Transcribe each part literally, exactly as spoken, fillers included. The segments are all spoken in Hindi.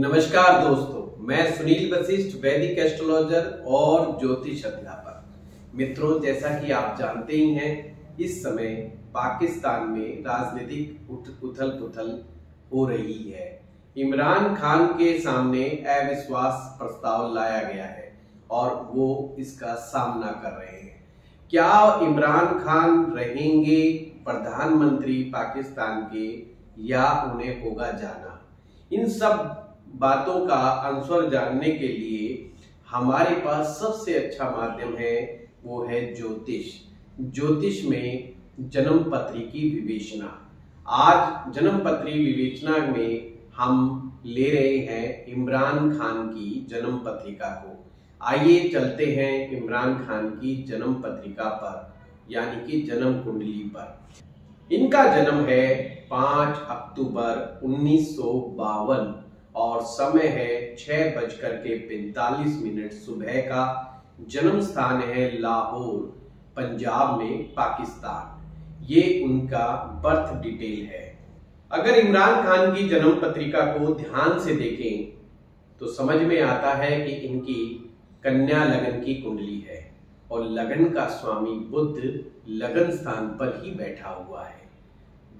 नमस्कार दोस्तों, मैं सुनील वशिष्ठ, वैदिक एस्ट्रोलॉजर और ज्योतिष अध्यापक। मित्रों, जैसा कि आप जानते ही हैं, इस समय पाकिस्तान में राजनीतिक उथल पुथल हो रही है। इमरान खान के सामने अविश्वास प्रस्ताव लाया गया है और वो इसका सामना कर रहे हैं। क्या इमरान खान रहेंगे प्रधानमंत्री पाकिस्तान के या उन्हें होगा जाना? इन सब बातों का आंसर जानने के लिए हमारे पास सबसे अच्छा माध्यम है, वो है ज्योतिष। ज्योतिष में जन्म पत्री की विवेचना। आज जन्म पत्री विवेचना में हम ले रहे हैं इमरान खान की जन्म पत्रिका को। आइए चलते हैं इमरान खान की जन्म पत्रिका पर, यानी कि जन्म कुंडली पर। इनका जन्म है पाँच अक्टूबर उन्नीस सौ बावन और समय है छह बजकर के पैंतालीस मिनट सुबह का। जन्म स्थान है लाहौर, पंजाब में, पाकिस्तान। ये उनका बर्थ डिटेल है। अगर इमरान खान की जन्म पत्रिका को ध्यान से देखें तो समझ में आता है कि इनकी कन्या लगन की कुंडली है और लगन का स्वामी बुध लगन स्थान पर ही बैठा हुआ है।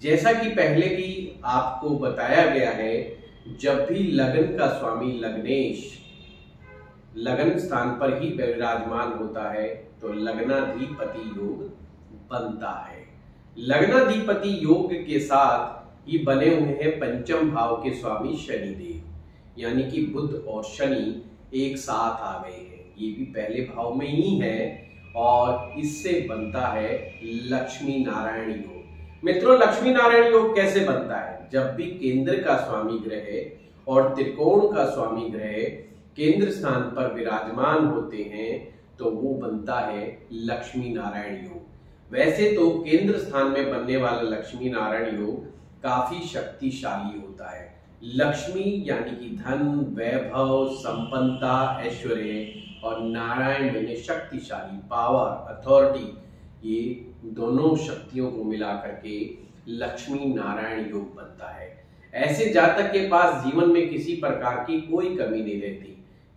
जैसा कि पहले भी आपको बताया गया है, जब भी लगन का स्वामी लग्नेश लगन स्थान पर ही विराजमान होता है तो लग्नाधिपति योग बनता है। लग्नाधिपति योग के साथ ही बने हुए हैं पंचम भाव के स्वामी शनिदेव, यानी कि बुध और शनि एक साथ आ गए हैं। ये भी पहले भाव में ही है और इससे बनता है लक्ष्मी नारायण योग। मित्रों, लक्ष्मी नारायण योग कैसे बनता है? जब भी केंद्र का स्वामी ग्रह और त्रिकोण का स्वामी ग्रह केंद्र स्थान पर विराजमान होते हैं तो वो बनता है लक्ष्मी नारायण योग। वैसे तो केंद्र स्थान में बनने वाला लक्ष्मी नारायण योग काफी शक्तिशाली होता है। लक्ष्मी यानी कि धन, वैभव, संपन्नता, ऐश्वर्य और नारायण यानी शक्तिशाली, पावर, अथॉरिटी, ये दोनों शक्तियों को मिला करके लक्ष्मी नारायण योग बनता है। ऐसे जातक के पास जीवन में किसी प्रकार की कोई कमी नहीं रहती।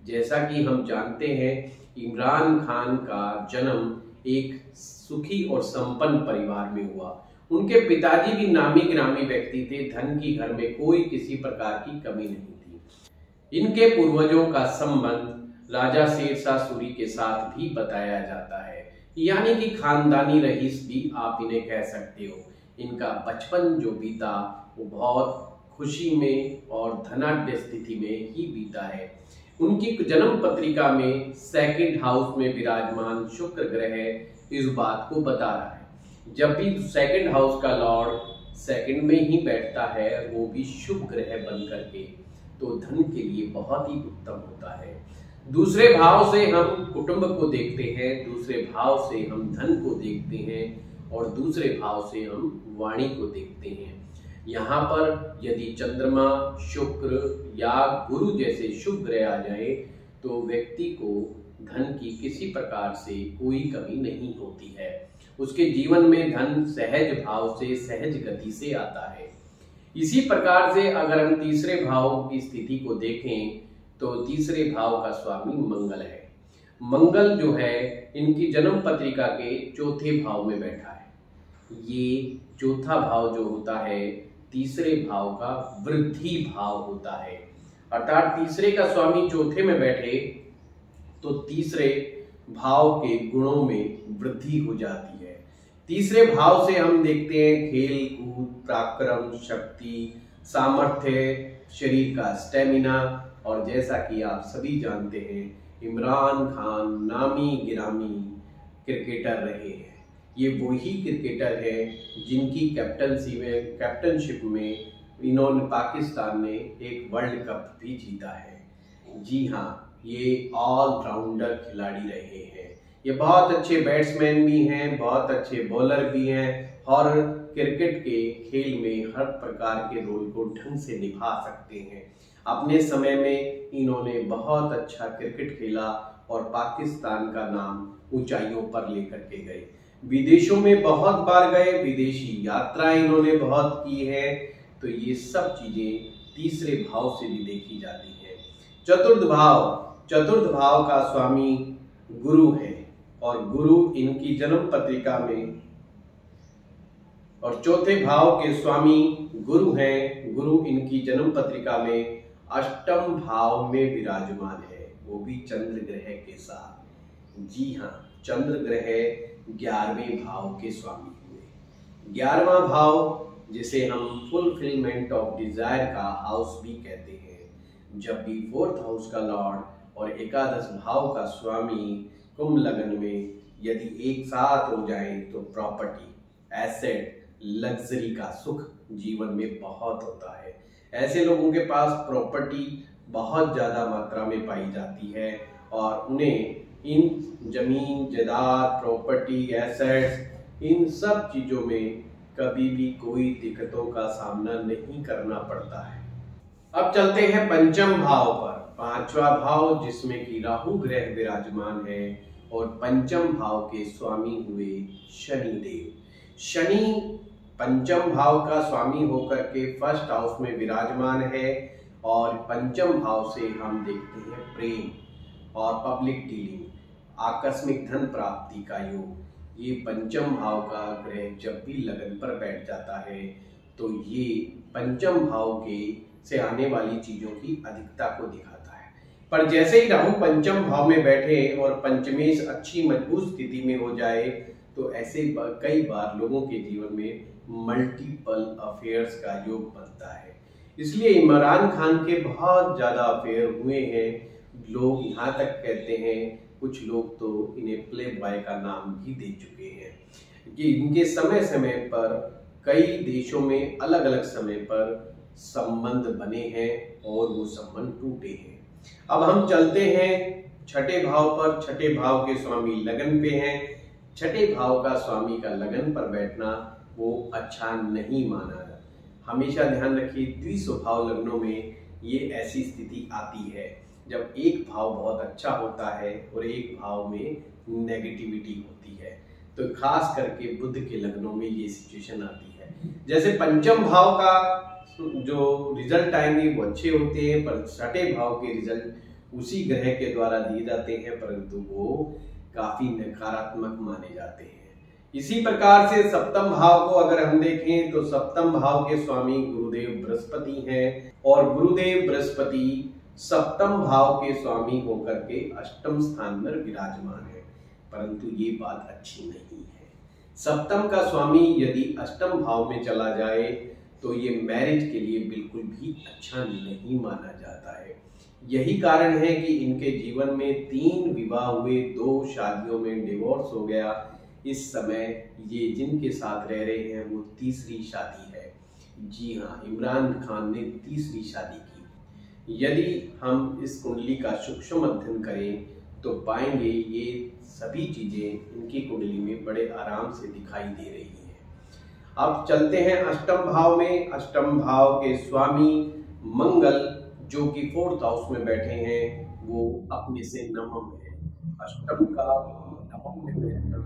जैसा कि हम जानते हैं, इमरान खान का जन्म एक सुखी और संपन्न परिवार में हुआ। उनके पिताजी भी नामी ग्रामी व्यक्ति थे। धन की घर में कोई किसी प्रकार की कमी नहीं थी। इनके पूर्वजों का संबंध राजा शेरशाह सूरी के साथ भी बताया जाता है, यानी कि खानदानी रईस भी आप इन्हें कह सकते हो। इनका बचपन जो बीता वो बहुत खुशी में और धनाढ्य स्थिति में ही बीता है। उनकी जन्म पत्रिका में सेकंड हाउस में विराजमान शुक्र ग्रह इस बात को बता रहा है। जब भी सेकंड हाउस का लॉर्ड सेकंड में ही बैठता है, वो भी शुभ ग्रह बन करके, तो धन के लिए बहुत ही उत्तम होता है। दूसरे भाव से हम कुटुंब को देखते हैं, दूसरे भाव से हम धन को देखते हैं और दूसरे भाव से हम वाणी को देखते हैं। यहाँ पर यदि चंद्रमा, शुक्र या गुरु जैसे शुभ ग्रह आ जाए तो व्यक्ति को धन की किसी प्रकार से कोई कमी नहीं होती है। उसके जीवन में धन सहज भाव से, सहज गति से आता है। इसी प्रकार से अगर हम तीसरे भाव की स्थिति को देखें तो तीसरे भाव का स्वामी मंगल है। मंगल जो है इनकी जन्म पत्रिका के चौथे भाव में बैठा है। ये चौथा भाव जो होता है तीसरे भाव का वृद्धि भाव होता है, अर्थात तीसरे का स्वामी चौथे में बैठे तो तीसरे भाव के गुणों में वृद्धि हो जाती है। तीसरे भाव से हम देखते हैं खेल कूद, पराक्रम, शक्ति, सामर्थ्य, शरीर का स्टेमिना। और जैसा कि आप सभी जानते हैं, इमरान खान नामी गिरामी क्रिकेटर रहे हैं। ये वही क्रिकेटर है जिनकी कैप्टनसी में कैप्टनशिप में इन्होंने पाकिस्तान ने एक वर्ल्ड कप भी जीता है। जी हाँ, ये ऑलराउंडर खिलाड़ी रहे हैं। ये बहुत अच्छे बैट्समैन भी हैं, बहुत अच्छे बॉलर भी हैं और क्रिकेट के खेल में हर प्रकार के रोल को ढंग से निभा सकते हैं। अपने समय में इन्होंने बहुत अच्छा क्रिकेट खेला और पाकिस्तान का नाम ऊंचाइयों पर लेकर के गए। विदेशों में बहुत बार गए, विदेशी यात्रा इन्होंने बहुत की है। तो ये सब चीज़ें तीसरे भाव से भी देखी जाती है। चतुर्थ भाव, चतुर्थ भाव का स्वामी गुरु है और गुरु इनकी जन्म पत्रिका में, और चौथे भाव के स्वामी गुरु हैं, गुरु इनकी जन्म पत्रिका में अष्टम भाव में विराजमान है, वो भी चंद्र ग्रह के साथ। जी हाँ, चंद्र ग्रह ग्यारहवें भाव के स्वामी हुए। ग्यारहवां भाव जिसे हम फुलफिलमेंट ऑफ डिजायर का हाउस भी कहते हैं, जब भी फोर्थ हाउस का लॉर्ड और एकादश भाव का स्वामी कुंभ लगन में यदि एक साथ हो जाए तो प्रॉपर्टी, एसेट, लग्जरी का सुख जीवन में बहुत होता है। ऐसे लोगों के पास प्रॉपर्टी बहुत ज़्यादा मात्रा में पाई जाती है और उन्हें इन जमीन जायदाद, प्रॉपर्टी, एसेट्स, इन सब चीज़ों में कभी भी कोई दिक्कतों का सामना नहीं करना पड़ता है। अब चलते हैं पंचम भाव पर, पांचवा भाव जिसमें कि राहु ग्रह विराजमान है और पंचम भाव के स्वामी हुए शनिदेव। शनि पंचम भाव का स्वामी होकर के फर्स्ट हाउस में विराजमान है और पंचम भाव से हम देखते हैं प्रेम और पब्लिक डीलिंग, आकस्मिक धन प्राप्ति का योग। ये पंचम भाव का ग्रह जब भी लगन पर बैठ जाता है तो ये पंचम भाव के से आने वाली चीजों की अधिकता को दिखाता है। पर जैसे ही राहु पंचम भाव में बैठे और पंचमेश अच्छी मजबूत स्थिति में हो जाए तो ऐसे कई बार लोगों के जीवन में मल्टीपल अफेयर्स का योग बनता है। इसलिए इमरान खान के बहुत ज्यादा अफेयर हुए हैं। लोग यहाँ तक कहते हैं, कुछ लोग तो इन्हें प्ले बॉय का नाम भी दे चुके हैं कि इनके समय समय पर कई देशों में अलग अलग समय पर संबंध बने हैं और वो संबंध टूटे हैं। अब हम चलते हैं छठे भाव पर। छठे भाव के स्वामी लगन पे हैं। छठे भाव का स्वामी का लगन पर बैठना वो अच्छा नहीं माना। हमेशा ध्यान रखिए, द्विस्वभाव लग्नों में ये ऐसी स्थिति आती है जब एक भाव बहुत अच्छा होता है और एक भाव में नेगेटिविटी होती है, तो खास करके बुध के लग्नों में ये सिचुएशन आती है। जैसे पंचम भाव का जो रिजल्ट आएंगे वो अच्छे होते हैं, पर छठे भाव के रिजल्ट उसी ग्रह के द्वारा दिए जाते हैं, परंतु वो काफी नकारात्मक माने जाते हैं। इसी प्रकार से सप्तम भाव को अगर हम देखें तो सप्तम भाव के स्वामी गुरुदेव बृहस्पति हैं और गुरुदेव बृहस्पति सप्तम भाव के स्वामी होकर के अष्टम स्थान पर विराजमान है, परंतु ये बात अच्छी नहीं है। सप्तम का स्वामी यदि अष्टम भाव में चला जाए तो ये मैरिज के लिए बिल्कुल भी अच्छा नहीं माना जाता है। यही कारण है कि इनके जीवन में तीन विवाह हुए, दो शादियों में डिवोर्स हो गया। इस समय ये जिनके साथ रह रहे हैं वो तीसरी शादी है। जी हाँ, इमरान खान ने तीसरी शादी की। यदि हम इस कुंडली का सूक्ष्म अध्ययन करें तो पाएंगे ये सभी चीजें इनकी कुंडली में बड़े आराम से दिखाई दे रही हैं। अब चलते हैं अष्टम भाव में। अष्टम भाव के स्वामी मंगल जो कि फोर्थ हाउस में बैठे हैं वो अपने से नवम है। अष्टम का नवम में बैठना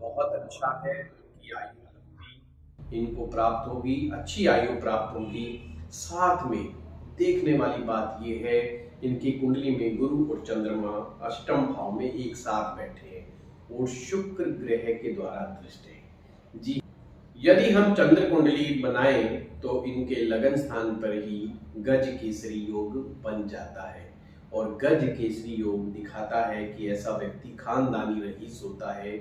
बहुत अच्छा है, कि आयु इनको प्राप्त होगी, अच्छी आयु प्राप्त होगी। साथ में देखने वाली बात यह है, इनकी कुंडली में गुरु और चंद्रमा अष्टम भाव में एक साथ बैठे हैं और शुक्र ग्रह के द्वारा दृष्ट है। जी, यदि हम चंद्र कुंडली बनाएं तो इनके लगन स्थान पर ही गज केसरी योग बन जाता है और गज केसरी योग दिखाता है कि ऐसा व्यक्ति खानदानी रईस होता है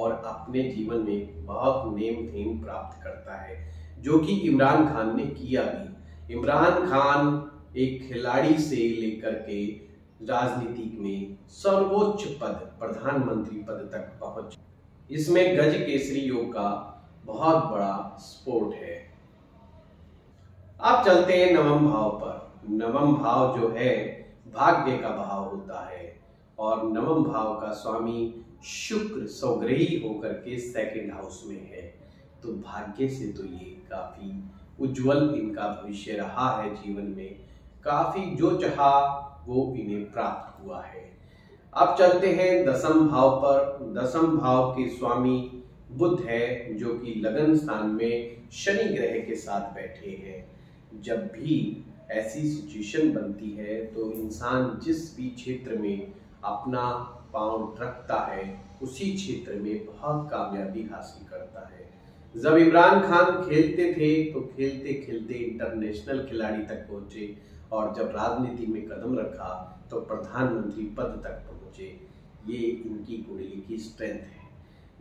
और अपने जीवन में बहुत नेम थेम प्राप्त करता है, जो कि इमरान खान ने किया भी। इमरान खान एक खिलाड़ी से लेकर के राजनीतिक में सर्वोच्च पद, प्रधानमंत्री पद तक पहुंच। इसमें गज केसरी योग का बहुत बड़ा सपोर्ट है। आप चलते हैं नवम भाव पर। नवम भाव जो है भाग्य का भाव होता है और नवम भाव का स्वामी शुक्र स्वग्रही होकर के सेकंड हाउस में है, तो भाग्य से तो ये काफी उज्जवल इनका भविष्य रहा है। जीवन में काफी जो चाहा वो इन्हें प्राप्त हुआ है। अब चलते हैं दसम भाव पर। दसम भाव के स्वामी बुध है जो कि लगन स्थान में शनि ग्रह के साथ बैठे हैं। जब भी ऐसी सिचुएशन बनती है तो इंसान जिस भी क्षेत्र में अपना पाँव रखता है उसी क्षेत्र में बहुत कामयाबी हासिल करता है। जब इमरान खान खेलते थे तो खेलते खेलते इंटरनेशनल खिलाड़ी तक पहुँचे और जब राजनीति में कदम रखा तो प्रधानमंत्री पद तक पहुँचे। ये इनकी कुंडली की स्ट्रेंथ है।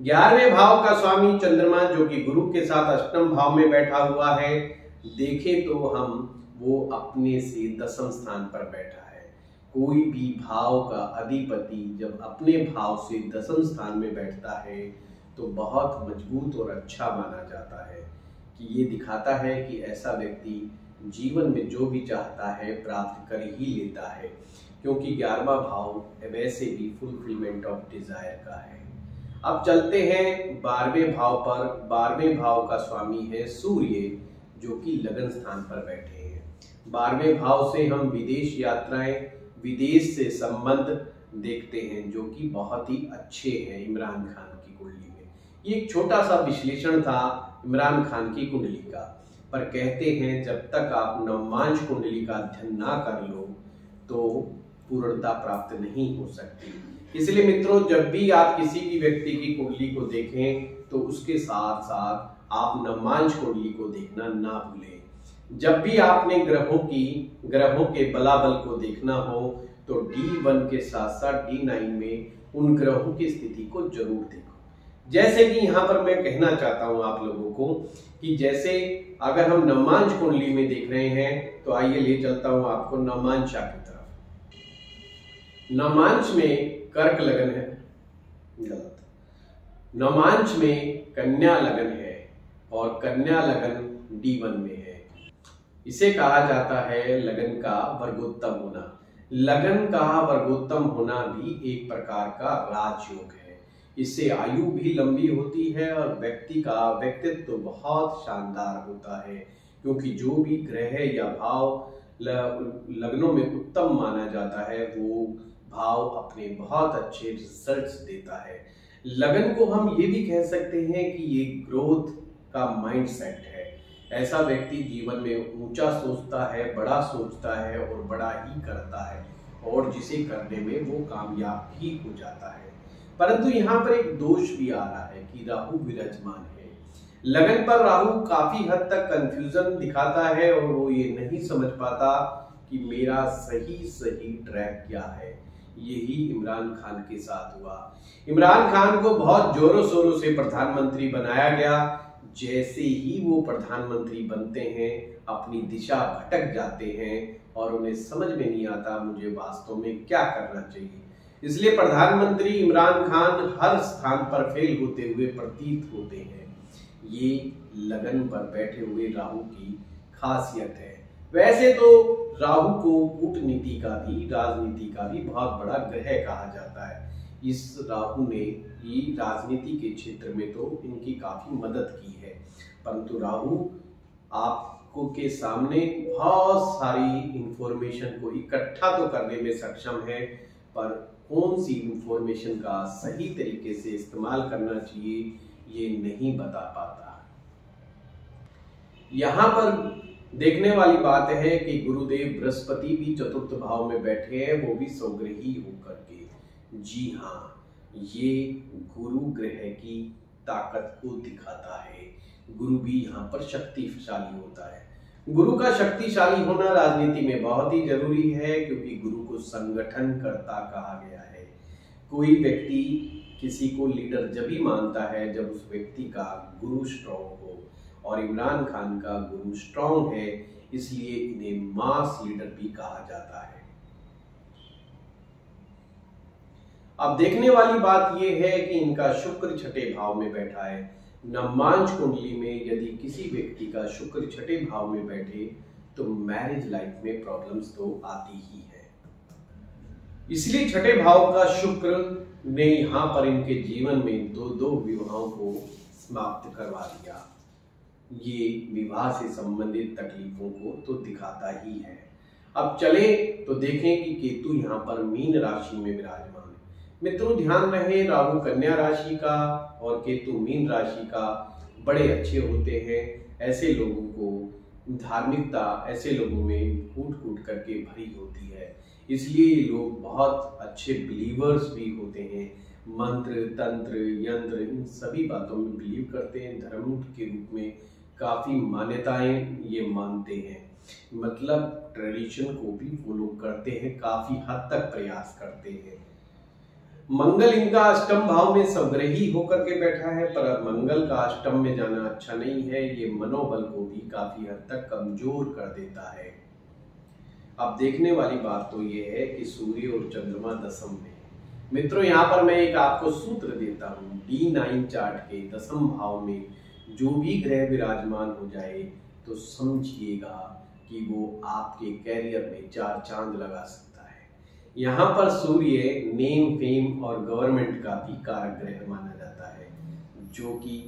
ग्यारहवें भाव का स्वामी चंद्रमा जो कि गुरु के साथ अष्टम भाव में बैठा हुआ है, देखें तो हम वो अपने से दसम स्थान पर बैठा है। कोई भी भाव का अधिपति जब अपने भाव से दसम स्थान में बैठता है तो बहुत मजबूत और अच्छा माना जाता है कि ये दिखाता है कि ऐसा व्यक्ति जीवन में जो भी चाहता है प्राप्त कर ही लेता है, क्योंकि ग्यारहवां भाव वैसे भी फुलफिलमेंट ऑफ डिजायर का है। अब चलते हैं बारहवें भाव पर। बारहवें भाव का स्वामी है सूर्य जो कि लगन स्थान पर बैठे हैं। बारहवें भाव से हम विदेश यात्राएं, विदेश से संबंध देखते हैं जो कि बहुत ही अच्छे हैं इमरान खान की कुंडली में। ये एक छोटा सा विश्लेषण था इमरान खान की कुंडली का, पर कहते हैं जब तक आप नवमांश कुंडली का अध्ययन ना कर लो तो पूर्णता प्राप्त नहीं हो सकती। इसलिए मित्रों, जब भी आप किसी भी व्यक्ति की कुंडली को देखें तो उसके साथ साथ आप नवमांश कुंडली को देखना ना भूलें। जब भी आपने ग्रहों की ग्रहों के बलाबल को देखना हो तो डी वन के साथ साथ डी नाइन में उन ग्रहों की स्थिति को जरूर देखो। जैसे कि यहाँ पर मैं कहना चाहता हूँ आप लोगों को कि जैसे अगर हम नवमांश कुंडली में देख रहे हैं तो आइए ले चलता हूँ आपको नवमांशा की तरफ। नवमांश में कर्क लगन है, गलत। नवमांश में कन्या लगन है और कन्या लगन डी वन में है। इसे कहा जाता है लगन का वर्गोत्तम होना। लगन का वर्गोत्तम होना भी एक प्रकार का राजयोग है। इससे आयु भी लंबी होती है और व्यक्ति का व्यक्तित्व तो बहुत शानदार होता है, क्योंकि जो भी ग्रह या भाव लग्नों में उत्तम माना जाता है वो भाव अपने बहुत अच्छे रिजल्ट्स देता है। लगन को हम ये भी कह सकते हैं कि ये ग्रोथ का माइंडसेट है। ऐसा व्यक्ति जीवन में ऊंचा सोचता है, बड़ा सोचता है और बड़ा ही करता है, और जिसे करने में वो कामयाब भी हो जाता है। परंतु यहाँ पर एक दोष भी आ रहा है कि राहु विराजमान है। लगन पर राहु काफी हद तक कंफ्यूजन दिखाता है और वो ये नहीं समझ पाता कि मेरा सही सही ट्रैक क्या है। यही इमरान खान के साथ हुआ। इमरान खान को बहुत जोरों शोरों से प्रधानमंत्री बनाया गया। जैसे ही वो प्रधानमंत्री बनते हैं अपनी दिशा भटक जाते हैं और उन्हें समझ में नहीं आता मुझे वास्तव में क्या करना चाहिए। इसलिए प्रधानमंत्री इमरान खान हर स्थान पर फेल होते हुए प्रतीत होते हैं। ये लगन पर बैठे हुए राहु की खासियत है। वैसे तो राहु को कूटनीति का भी, राजनीति का भी बहुत बड़ा ग्रह कहा जाता है। इस राहु ने ही राजनीति के क्षेत्र में तो इनकी काफी मदद की है, परंतु राहु आपको के सामने बहुत सारी इंफॉर्मेशन को इकट्ठा तो करने में सक्षम है, पर कौन सी इंफॉर्मेशन का सही तरीके से इस्तेमाल करना चाहिए ये नहीं बता पाता। यहाँ पर देखने वाली बात है कि गुरुदेव बृहस्पति भी चतुर्थ भाव में बैठे हैं, वो भी स्वग्रही होकर के। जी हाँ, ये गुरु ग्रह की ताकत को दिखाता है। गुरु भी यहाँ पर शक्तिशाली होता है। गुरु का शक्तिशाली होना राजनीति में बहुत ही जरूरी है, क्योंकि गुरु को संगठनकर्ता कहा गया है। कोई व्यक्ति किसी को लीडर जब ही मानता है जब उस व्यक्ति का गुरु स्ट्रॉन्ग हो, और इमरान खान का गुरु स्ट्रॉन्ग है, इसलिए इन्हें मास लीडर भी कहा जाता है। अब देखने वाली बात यह है कि इनका शुक्र छठे भाव में बैठा है। नवमांश कुंडली में यदि किसी व्यक्ति का शुक्र छठे भाव में बैठे तो मैरिज लाइफ में प्रॉब्लम्स तो आती ही है। इसलिए छठे भाव का शुक्र ने यहाँ पर इनके जीवन में दो दो विवाहों को समाप्त करवा दिया। ये विवाह से संबंधित तकलीफों को तो दिखाता ही है। अब चले तो देखें कि केतु यहाँ पर मीन राशि में विराजमान। मित्रों ध्यान रहे, राहु कन्या राशि का और केतु मीन राशि का बड़े अच्छे होते हैं। ऐसे लोगों को धार्मिकता ऐसे लोगों में फूट फूट करके भरी होती है, इसलिए ये लोग बहुत अच्छे बिलीवर्स भी होते हैं। मंत्र, तंत्र, यंत्र, इन सभी बातों में बिलीव करते हैं। धर्म के रूप में काफ़ी मान्यताएं ये मानते हैं, मतलब ट्रेडिशन को भी फॉलो करते हैं, काफ़ी हद तक प्रयास करते हैं। मंगल इनका अष्टम भाव में संग्रही होकर के बैठा है, पर मंगल का अष्टम में जाना अच्छा नहीं है। ये मनोबल को भी काफ़ी हद तक कमजोर कर देता है। अब देखने वाली बात तो ये है कि सूर्य और चंद्रमा दशम में। मित्रों, यहाँ पर मैं एक आपको सूत्र देता हूँ। डी नाइन चार्ट के दशम भाव में जो भी ग्रह विराजमान हो जाए तो समझिएगा कि वो आपके कैरियर में चार चांद लगा सकता है। यहाँ पर सूर्य नेम, फेम और गवर्नमेंट का भी कारक ग्रह माना जाता है, जो कि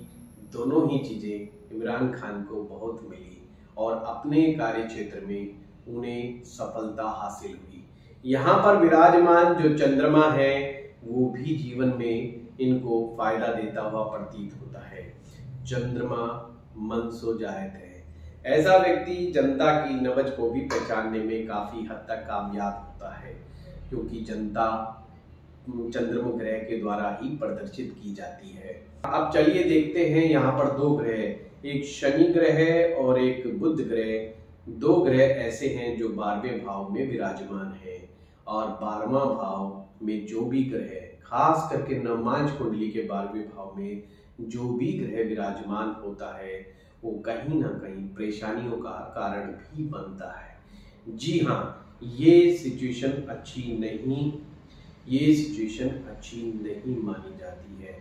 दोनों ही चीज़ें इमरान खान को बहुत मिली और अपने कार्य क्षेत्र में उन्हें सफलता हासिल हुई। यहाँ पर विराजमान जो चंद्रमा है वो भी जीवन में इनको फायदा देता हुआ प्रतीत होता है। चंद्रमा मन सो जायत है। ऐसा व्यक्ति जनता की नब्ज को भी पहचानने में काफ़ी हद तक कामयाब होता है, क्योंकि जनता चंद्रमा ग्रह के द्वारा ही प्रदर्शित की जाती है। अब चलिए देखते हैं, यहाँ पर दो ग्रह, एक शनि ग्रह और एक बुध ग्रह। दो ग्रह ऐसे हैं जो बारहवें भाव में विराजमान है, और बारहवां भाव में जो भी ग्रह, खास करके नवमांश कुंडली के बारहवें भाव में जो भी ग्रह विराजमान होता है वो कहीं ना कहीं परेशानियों का कारण भी बनता है। जी हाँ, ये सिचुएशन अच्छी नहीं ये सिचुएशन अच्छी नहीं मानी जाती है।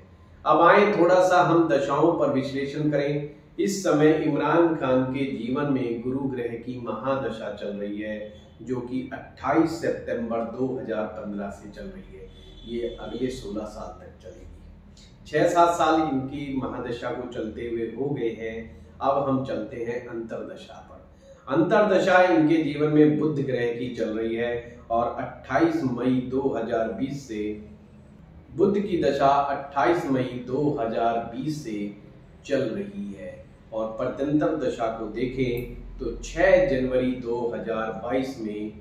अब आए थोड़ा सा हम दशाओं पर विश्लेषण करें। इस समय इमरान खान के जीवन में गुरु ग्रह की महादशा चल रही है, जो कि अट्ठाईस सितंबर दो हज़ार पंद्रह से चल रही है। ये अगले सोलह साल तक चलेगी। छः सात साल इनकी महादशा को चलते हुए हो गए हैं। अब हम चलते हैं अंतरदशा पर। अंतरदशा इनके जीवन में बुध ग्रह की चल रही है और अट्ठाईस मई दो हज़ार बीस से बुध की दशा अट्ठाईस मई दो हज़ार बीस से चल रही है। और प्रत्यंतर दशा को देखें तो छह जनवरी दो हज़ार बाईस में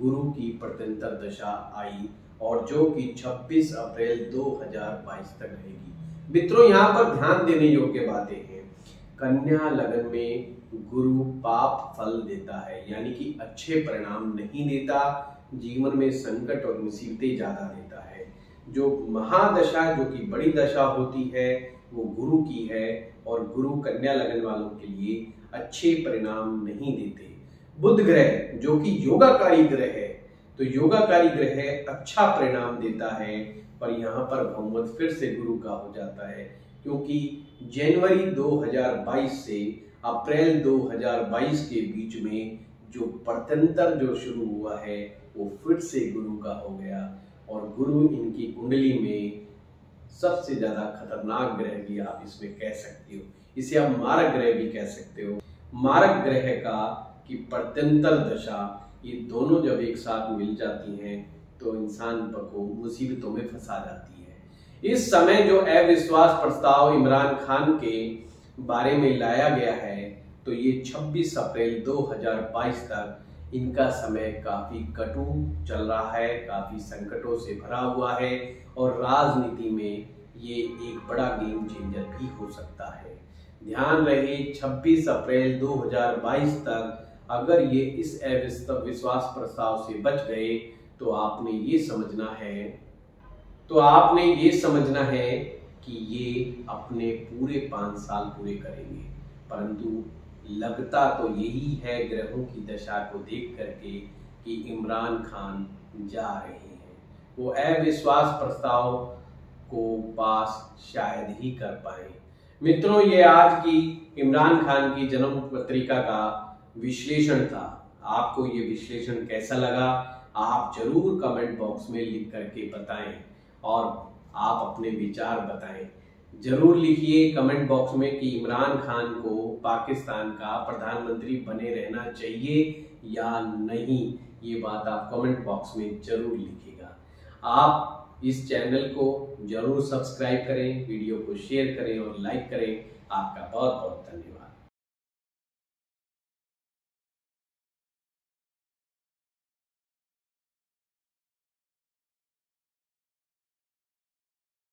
गुरु की प्रत्यंतर दशा आई, और जो कि छब्बीस अप्रैल दो हज़ार बाईस तक रहेगी। मित्रों, यहाँ पर ध्यान देने योग्य बातें हैं। कन्या लगन में गुरु पाप फल देता है, यानी कि अच्छे परिणाम नहीं देता, जीवन में संकट और मुसीबतें ज्यादा देता है। जो महादशा, जो कि बड़ी दशा होती है, वो गुरु की है, और गुरु कन्या लगन वालों के लिए अच्छे परिणाम नहीं देते। बुध ग्रह जो कि योगाकारी ग्रह है, तो योगाकारी ग्रह अच्छा परिणाम देता है, पर यहाँ पर बहुमत फिर से गुरु का हो जाता है, क्योंकि जनवरी दो हज़ार बाईस से अप्रैल दो हज़ार बाईस के बीच में जो प्रत्यंतर जो शुरू हुआ है वो फिर से गुरु का हो गया, और गुरु इनकी कुंडली में सबसे ज्यादा खतरनाक ग्रह भी आप इसमें कह सकते हो। इसे आप मारक ग्रह भी कह सकते हो। मारक ग्रह का कि प्रत्यंतर दशा, ये दोनों जब एक साथ मिल जाती हैं तो इंसान को मुसीबतों में फंसा जाती है। इस समय जो अविश्वास प्रस्ताव इमरान खान के बारे में लाया गया है, तो ये छब्बीस अप्रैल दो हज़ार बाईस तक इनका समय काफी कटु चल रहा है, काफी संकटों से भरा हुआ है, और राजनीति में ये एक बड़ा गेम चेंजर भी हो सकता है। ध्यान रहे, छब्बीस अप्रैल दो हज़ार बाईस तक अगर ये इस अविश्वास प्रस्ताव से बच गए तो आपने ये समझना है तो आपने ये समझना है कि ये अपने पूरे पाँच साल पूरे करेंगे, परंतु लगता तो यही है ग्रहों की दशा को देख करके कि इमरान खान जा रहे हैं। वो अविश्वास प्रस्ताव को पास शायद ही कर पाए। मित्रों, ये आज की इमरान खान की जन्म पत्रिका का विश्लेषण था। आपको ये विश्लेषण कैसा लगा, आप जरूर कमेंट बॉक्स में लिख करके बताएं, और आप अपने विचार बताएं। जरूर लिखिए कमेंट बॉक्स में कि इमरान खान को पाकिस्तान का प्रधानमंत्री बने रहना चाहिए या नहीं। ये बात आप कमेंट बॉक्स में जरूर लिखिएगा। आप इस चैनल को जरूर सब्सक्राइब करें, वीडियो को शेयर करें और लाइक करें। आपका बहुत बहुत धन्यवाद।